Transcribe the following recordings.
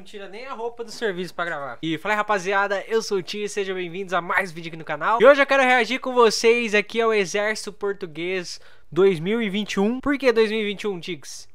Não tira nem a roupa do serviço pra gravar. E fala aí, rapaziada, eu sou o Ti, sejam bem-vindos a mais vídeo aqui no canal. E hoje eu quero reagir com vocês aqui ao Exército Português 2021. Por que 2021, Tix?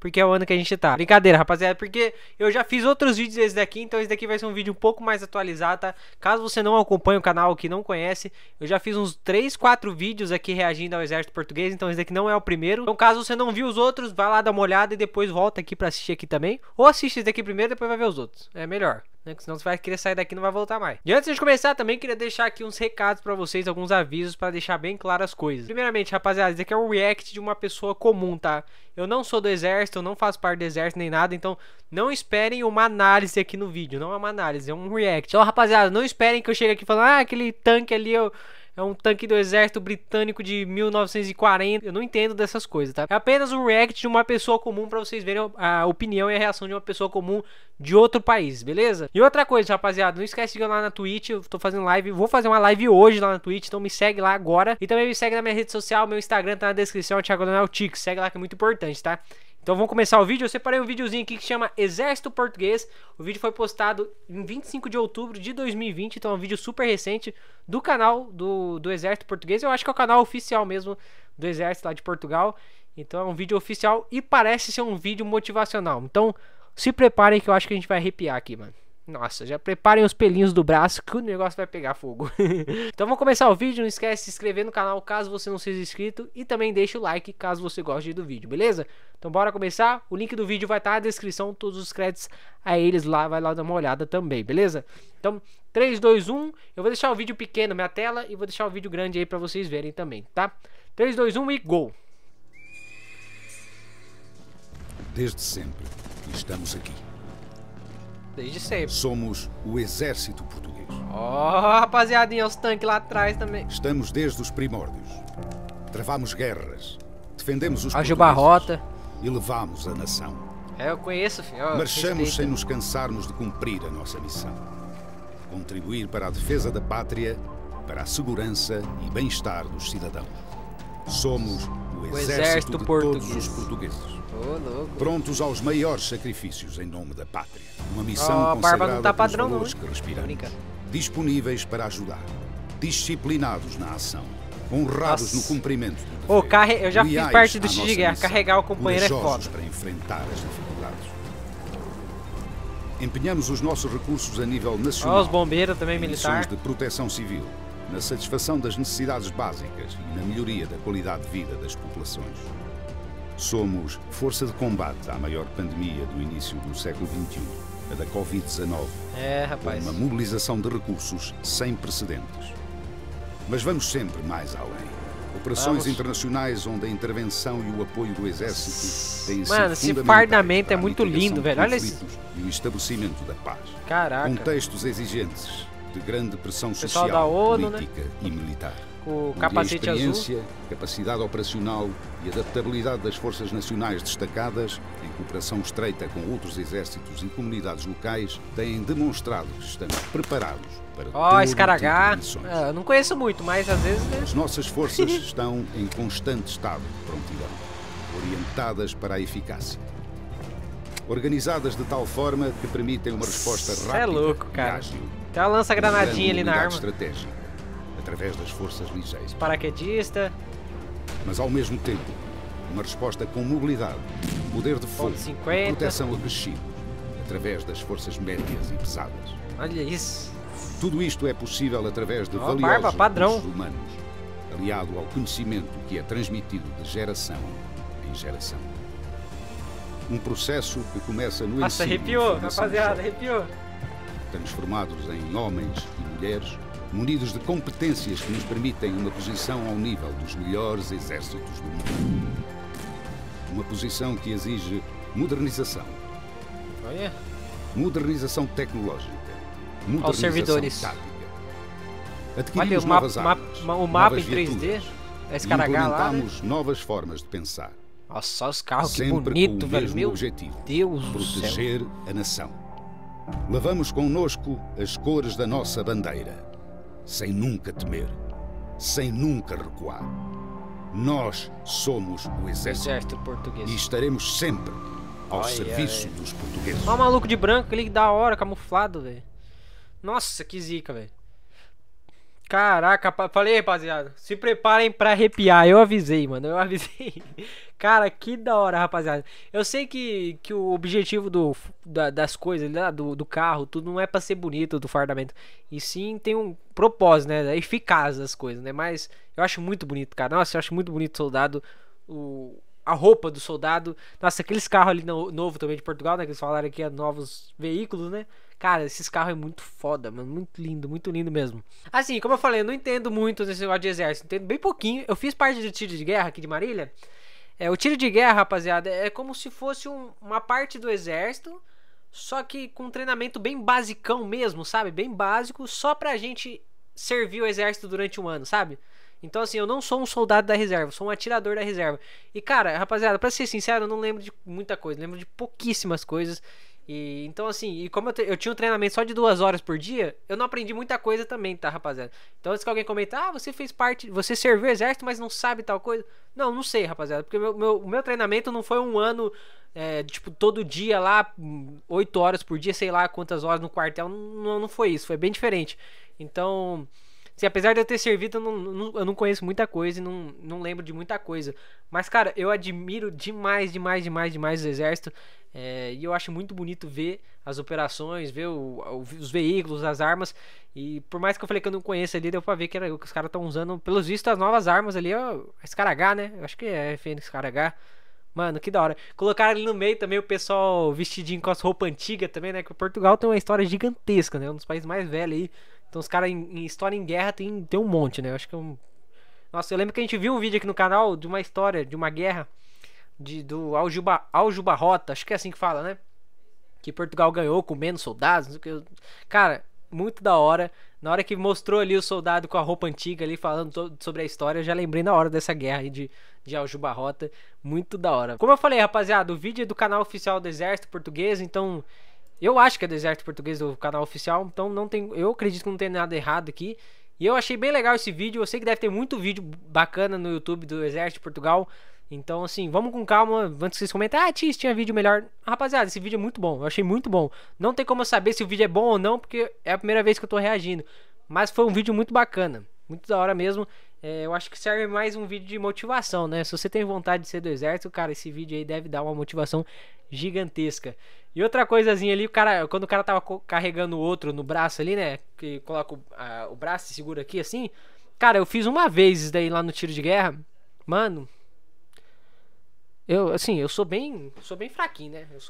Porque é o ano que a gente tá. Brincadeira, rapaziada, porque eu já fiz outros vídeos desse daqui, então esse daqui vai ser um vídeo um pouco mais atualizado, tá? Caso você não acompanhe o canal, que não conhece, eu já fiz uns 3, 4 vídeos aqui reagindo ao Exército Português, então esse daqui não é o primeiro. Então caso você não viu os outros, vai lá dar uma olhada e depois volta aqui pra assistir aqui também. Ou assiste esse daqui primeiro, depois vai ver os outros. É melhor, né? Porque senão você vai querer sair daqui e não vai voltar mais. E antes de começar, também queria deixar aqui uns recados pra vocês, alguns avisos pra deixar bem claras as coisas. Primeiramente, rapaziada, isso aqui é um react de uma pessoa comum, tá? Eu não sou do Exército, eu não faço parte do Exército nem nada, então não esperem uma análise aqui no vídeo. Não é uma análise, é um react. Então, rapaziada, não esperem que eu chegue aqui falando, ah, aquele tanque ali é um tanque do Exército Britânico de 1940. Eu não entendo dessas coisas, tá? É apenas um react de uma pessoa comum pra vocês verem a opinião e a reação de uma pessoa comum de outro país, beleza? E outra coisa, rapaziada, não esquece de ir lá na Twitch. Eu tô fazendo live, vou fazer uma live hoje lá na Twitch, então me segue lá agora. E também me segue na minha rede social, meu Instagram tá na descrição, Thiago Leonel Tix. Segue lá que é muito importante, tá? Então vamos começar o vídeo. Eu separei um videozinho aqui que chama Exército Português. O vídeo foi postado em 25 de outubro de 2020, então é um vídeo super recente do canal do Exército Português. Eu acho que é o canal oficial mesmo do Exército lá de Portugal. Então é um vídeo oficial e parece ser um vídeo motivacional. Então se preparem que eu acho que a gente vai arrepiar aqui, mano. Nossa, já preparem os pelinhos do braço que o negócio vai pegar fogo. Então vamos começar o vídeo, não esquece de se inscrever no canal caso você não seja inscrito. E também deixa o like caso você goste do vídeo, beleza? Então bora começar, o link do vídeo vai estar na descrição, todos os créditos a eles lá, vai lá dar uma olhada também, beleza? Então 3, 2, 1, eu vou deixar o vídeo pequeno na minha tela e vou deixar o vídeo grande aí pra vocês verem também, tá? 3, 2, 1 e gol! Desde sempre estamos aqui. Desde sempre. Somos o Exército Português. Ó, rapaziadinha, os tanques lá atrás também. Estamos desde os primórdios. Travamos guerras, defendemos os Aljubarrota e levamos a nação. É, eu conheço, filho. Marchamos sem nos cansarmos de cumprir a nossa missão. Contribuir para a defesa da pátria, para a segurança e bem-estar dos cidadãos. Somos o Exército de todos os portugueses. Oh, prontos aos maiores sacrifícios em nome da pátria. Uma missão consagrada tá pelos valores que respiramos. Disponíveis para ajudar. Disciplinados na ação. Honrados no cumprimento do dever. Eu já fiz parte do time de guerra. Carregar o companheiro é foda. Para enfrentar as dificuldades. Empenhamos os nossos recursos a nível nacional. Os bombeiros também militares. De proteção civil. Na satisfação das necessidades básicas e na melhoria da qualidade de vida das populações. Somos força de combate à maior pandemia do início do século XXI, a da Covid-19. É, rapaz. Uma mobilização de recursos sem precedentes. Mas vamos sempre mais além. Operações internacionais onde a intervenção e o apoio do Exército têm sido fundamentais. Mano, esse parlamento é muito lindo, velho. Olha isso. E o estabelecimento da paz. Caraca. Contextos exigentes de grande pressão social, da ONU, política, né? E militar. Com capacete experiência, azul. Capacidade operacional e adaptabilidade das forças nacionais destacadas, em cooperação estreita com outros exércitos e comunidades locais, têm demonstrado que estamos preparados para tipo de não conheço muito, mas às vezes... Né? As nossas forças estão em constante estado de prontidão, orientadas para a eficácia. Organizadas de tal forma que permitem uma resposta rápida e ágil. Tem uma lança-granadinha ali na arma. Estratégica. Através das forças ligeiras. Paraquedista. Mas ao mesmo tempo, uma resposta com mobilidade, poder de fogo, proteção acrescida, através das forças médias e pesadas. Olha isso. Tudo isto é possível através de valiosos recursos humanos, aliado ao conhecimento que é transmitido de geração em geração. Um processo que começa no ensino. Arrepiou, rapaziada, arrepiou. Transformados em homens e mulheres munidos de competências que nos permitem uma posição ao nível dos melhores exércitos do mundo. Uma posição que exige modernização. Olha. Modernização tecnológica. Modernização aos servidores. Tática. Adquirimos novas armas, o mapa em 3D. Esse cara lá, né? Novas formas de pensar. Nossa, só os carros, que bonito, velho. Meu Deus do céu. Proteger a nação. Levamos connosco as cores da nossa bandeira. Sem nunca temer, sem nunca recuar. Nós somos o Exército Português e estaremos sempre ao serviço dos portugueses. Olha o maluco de branco ali, que da hora, camuflado, velho. Nossa, que zica, velho. Caraca, falei, rapaziada, se preparem pra arrepiar, eu avisei, mano, eu avisei. Cara, que da hora, rapaziada. Eu sei que o objetivo das coisas, né, do carro, tudo não é pra ser bonito, do fardamento. E sim tem um propósito, né, eficaz das coisas, né, mas eu acho muito bonito, cara. Nossa, eu acho muito bonito o soldado, a roupa do soldado. Nossa, aqueles carros ali novo também de Portugal, né, que eles falaram que é novos veículos, né. Cara, esses carros é muito foda, mano. Muito lindo mesmo. Assim, como eu falei, eu não entendo muito desse negócio de exército. Entendo bem pouquinho. Eu fiz parte do tiro de guerra aqui de Marília. É, o tiro de guerra, rapaziada, é como se fosse uma parte do exército, só que com um treinamento bem basicão mesmo, sabe? Bem básico, só pra gente servir o exército durante um ano, sabe? Então, assim, eu não sou um soldado da reserva, sou um atirador da reserva. E, cara, rapaziada, pra ser sincero, eu não lembro de muita coisa. Lembro de pouquíssimas coisas. E, então assim, e como eu tinha um treinamento só de 2 horas por dia, eu não aprendi muita coisa também, tá, rapaziada? Então se alguém comentar, ah, você fez parte, você serviu o exército, mas não sabe tal coisa. Não, não sei, rapaziada, porque o meu treinamento não foi um ano, tipo, todo dia lá, 8 horas por dia, sei lá quantas horas no quartel, não foi isso, foi bem diferente. Então, assim, apesar de eu ter servido, eu não conheço muita coisa e não lembro de muita coisa. Mas, cara, eu admiro demais o exército. E eu acho muito bonito ver as operações, ver os veículos, as armas. E por mais que eu falei que eu não conheço ali, deu pra ver que os caras estão usando, pelos vistos, as novas armas ali, ó, esse cara H, né? Eu acho que é FN, esse cara H. Mano, que da hora. Colocaram ali no meio também o pessoal vestidinho com as roupas antigas também, né? Que Portugal tem uma história gigantesca, né? Um dos países mais velhos aí. Então os caras em história em guerra tem um monte, né? Eu acho que é um... Nossa, eu lembro que a gente viu um vídeo aqui no canal de uma história, de uma guerra do Aljubarrota, acho que é assim que fala, né? Que Portugal ganhou com menos soldados, não sei o que. Cara, muito da hora. Na hora que mostrou ali o soldado com a roupa antiga ali, falando sobre a história, eu já lembrei na hora dessa guerra aí de Aljubarrota. Muito da hora. Como eu falei, rapaziada, o vídeo é do canal oficial do Exército Português, então... Eu acho que é do Exército Português, do canal oficial, então não tem, eu acredito que não tem nada errado aqui. E eu achei bem legal esse vídeo. Eu sei que deve ter muito vídeo bacana no YouTube do Exército de Portugal. Então, assim, vamos com calma, antes que vocês comentem, ah, Tix, tinha vídeo melhor. Rapaziada, esse vídeo é muito bom, eu achei muito bom. Não tem como eu saber se o vídeo é bom ou não, porque é a primeira vez que eu tô reagindo. Mas foi um vídeo muito bacana, muito da hora mesmo. Eu acho que serve mais um vídeo de motivação, né? Se você tem vontade de ser do exército, cara, esse vídeo aí deve dar uma motivação gigantesca. E outra coisazinha ali, quando o cara tava carregando o outro no braço ali, né? Que coloca o braço e segura aqui, assim. Cara, eu fiz uma vez isso daí lá no tiro de guerra. Mano... Eu, assim, eu sou bem fraquinho, né? Eu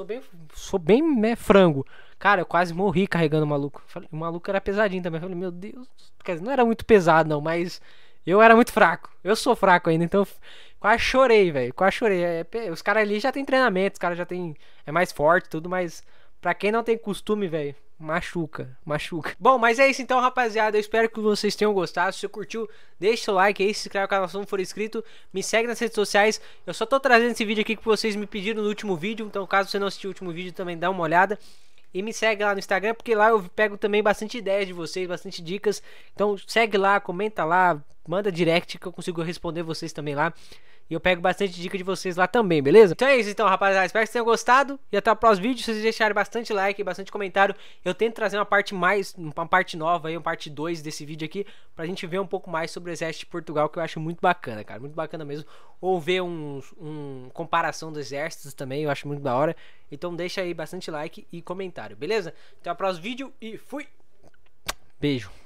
sou bem, né, frango. Cara, eu quase morri carregando o maluco. O maluco era pesadinho também. Eu falei, meu Deus... Quer dizer, não era muito pesado, não, mas... Eu era muito fraco. Eu sou fraco ainda, então quase chorei, velho. Quase chorei. Os caras ali já tem treinamento, os caras já tem... É mais forte, tudo, mas... Pra quem não tem costume, velho, machuca. Bom, mas é isso então, rapaziada. Eu espero que vocês tenham gostado. Se você curtiu, deixa o like aí, se inscreve no canal se não for inscrito. Me segue nas redes sociais. Eu só tô trazendo esse vídeo aqui que vocês me pediram no último vídeo. Então, caso você não assistiu o último vídeo, também dá uma olhada. E me segue lá no Instagram, porque lá eu pego também bastante ideias de vocês, bastante dicas. Então segue lá, comenta lá, manda direct que eu consigo responder vocês também lá. E eu pego bastante dica de vocês lá também, beleza? Então é isso então, rapaziada. Espero que vocês tenham gostado. E até o próximo vídeo. Se vocês deixarem bastante like, bastante comentário, eu tento trazer uma parte nova aí, uma parte 2 desse vídeo aqui, pra gente ver um pouco mais sobre o Exército de Portugal, que eu acho muito bacana, cara. Muito bacana mesmo. Ou ver uma comparação dos exércitos também, eu acho muito da hora. Então deixa aí bastante like e comentário, beleza? Até o próximo vídeo e fui! Beijo!